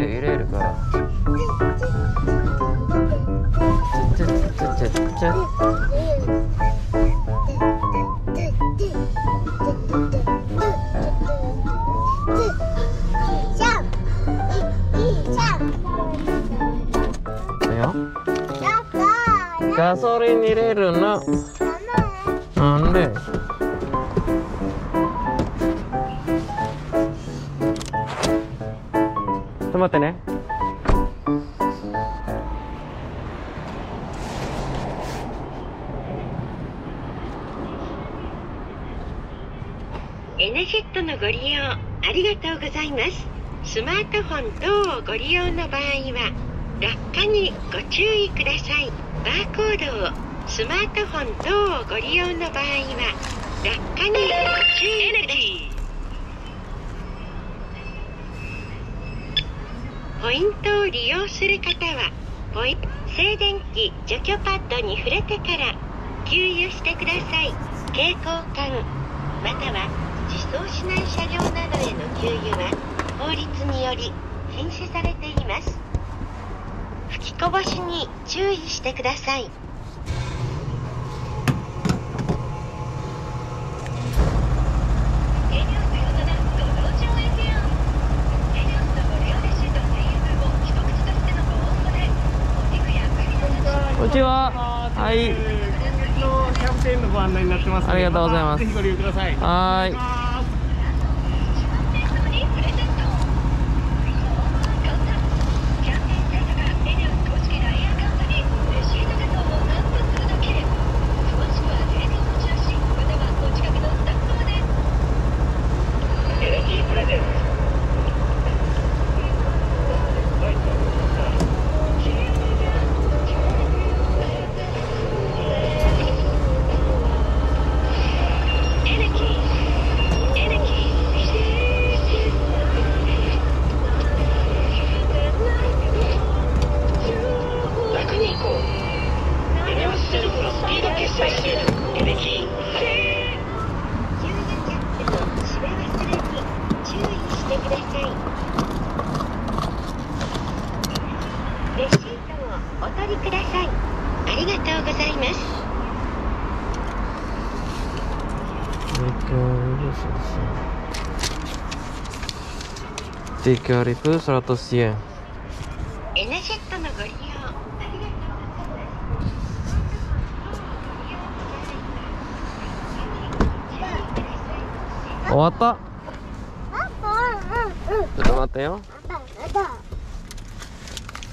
で入れるから。ガソリン入れるの。なんで？ちょっと待ってね。エナジェットのご利用ありがとうございます。スマートフォン等をご利用の場合は落下にご注意ください。バーコードをスマートフォン等をご利用の場合は落下にご注意ください。ポイントを利用する方は静電気除去パッドに触れてから給油してください。携行缶または自走しない車両などへの給油は法律により禁止されています。吹きこぼしに注意してください。こんにちは。はい。キャプテンのご案内になってます。ありがとうございます。ぜひご利用ください。300 yen. ENEOSのご利用ありがとうございます。終わった。ちょっと待ってよ。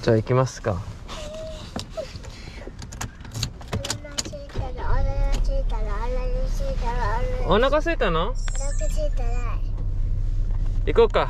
じゃあ行きますか。お腹空いたの？行こうか。